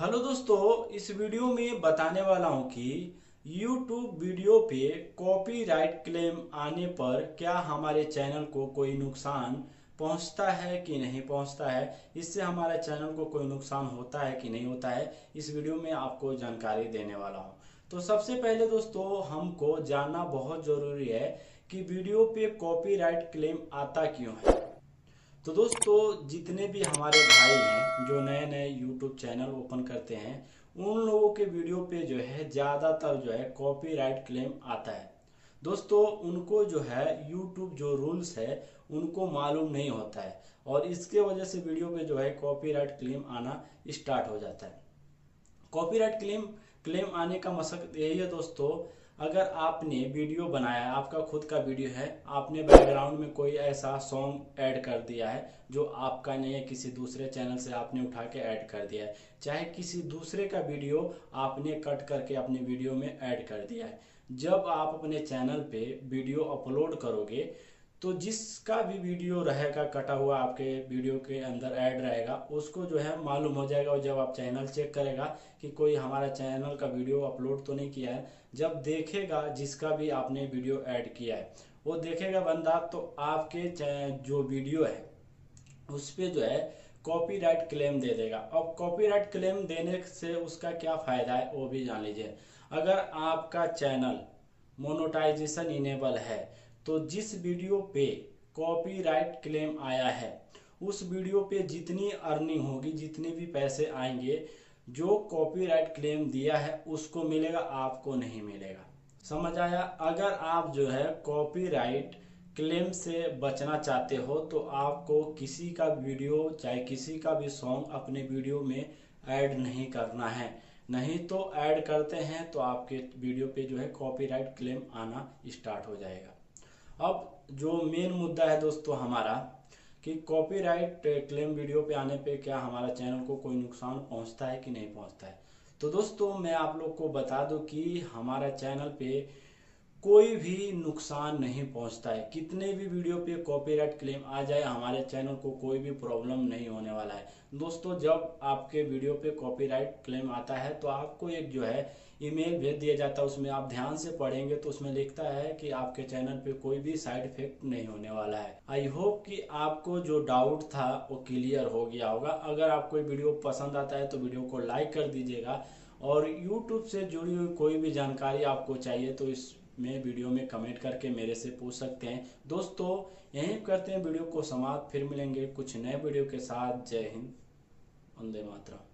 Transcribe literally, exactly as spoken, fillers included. Hello दोस्तों, इस video में बताने वाला हूं कि YouTube वीडियो पे कॉपीराइट क्लेम आने पर क्या हमारे चैनल को कोई नुकसान पहुंचता है कि नहीं पहुंचता है, इससे हमारे चैनल को कोई नुकसान होता है कि नहीं होता है, इस वीडियो में आपको जानकारी देने वाला हूं। तो सबसे पहले दोस्तों, हमको जानना बहुत ज़रूरी है कि वीडियो पे कॉपीराइट क्लेम आता क्यों है। तो दोस्तों, जितने भी हमारे भाई हैं जो नए नए YouTube चैनल ओपन करते हैं, उन लोगों के वीडियो पे जो है ज़्यादातर जो है कॉपीराइट क्लेम आता है। दोस्तों, उनको जो है YouTube जो रूल्स है उनको मालूम नहीं होता है और इसके वजह से वीडियो पे जो है कॉपीराइट क्लेम आना स्टार्ट हो जाता है। कॉपीराइट क्लेम क्लेम आने का मकसद यही है दोस्तों, अगर आपने वीडियो बनाया है, आपका खुद का वीडियो है, आपने बैकग्राउंड में कोई ऐसा सॉन्ग ऐड कर दिया है जो आपका नहीं है, किसी दूसरे चैनल से आपने उठा के ऐड कर दिया है, चाहे किसी दूसरे का वीडियो आपने कट करके अपने वीडियो में ऐड कर दिया है, जब आप अपने चैनल पे वीडियो अपलोड करोगे तो जिसका भी वीडियो रहेगा कटा हुआ आपके वीडियो के अंदर ऐड रहेगा, उसको जो है मालूम हो जाएगा। और जब आप चैनल चेक करेगा कि कोई हमारा चैनल का वीडियो अपलोड तो नहीं किया है, जब देखेगा जिसका भी आपने वीडियो ऐड किया है वो देखेगा बंदा, तो आपके जो वीडियो है उस पर जो है कॉपीराइट क्लेम दे देगा। अब कॉपीराइट क्लेम देने से उसका क्या फ़ायदा है वो भी जान लीजिए। अगर आपका चैनल मोनेटाइजेशन इनेबल है तो जिस वीडियो पे कॉपीराइट क्लेम आया है उस वीडियो पे जितनी अर्निंग होगी, जितने भी पैसे आएंगे, जो कॉपीराइट क्लेम दिया है उसको मिलेगा, आपको नहीं मिलेगा। समझ आया? अगर आप जो है कॉपीराइट क्लेम से बचना चाहते हो तो आपको किसी का वीडियो, चाहे किसी का भी सॉन्ग अपने वीडियो में ऐड नहीं करना है, नहीं तो ऐड करते हैं तो आपके वीडियो पे जो है कॉपीराइट क्लेम आना स्टार्ट हो जाएगा। अब जो मेन मुद्दा है दोस्तों हमारा कि कॉपीराइट क्लेम वीडियो पे आने पे क्या हमारा चैनल को कोई नुकसान पहुंचता है कि नहीं पहुंचता है, तो दोस्तों मैं आप लोग को बता दूं कि हमारा चैनल पे कोई भी नुकसान नहीं पहुंचता है। कितने भी वीडियो पे कॉपीराइट क्लेम आ जाए हमारे चैनल को कोई भी प्रॉब्लम नहीं होने वाला है। दोस्तों, जब आपके वीडियो पे कॉपीराइट क्लेम आता है तो आपको एक जो है ईमेल भेज दिया जाता है, उसमें आप ध्यान से पढ़ेंगे तो उसमें लिखता है कि आपके चैनल पे कोई भी साइड इफेक्ट नहीं होने वाला है। आई होप कि आपको जो डाउट था वो क्लियर हो गया होगा। अगर आपको वीडियो पसंद आता है तो वीडियो को लाइक कर दीजिएगा और यूट्यूब से जुड़ी हुई कोई भी जानकारी आपको चाहिए तो इस में वीडियो में कमेंट करके मेरे से पूछ सकते हैं। दोस्तों, यहीं करते हैं वीडियो को समाप्त, फिर मिलेंगे कुछ नए वीडियो के साथ। जय हिंद, वंदे मातरम।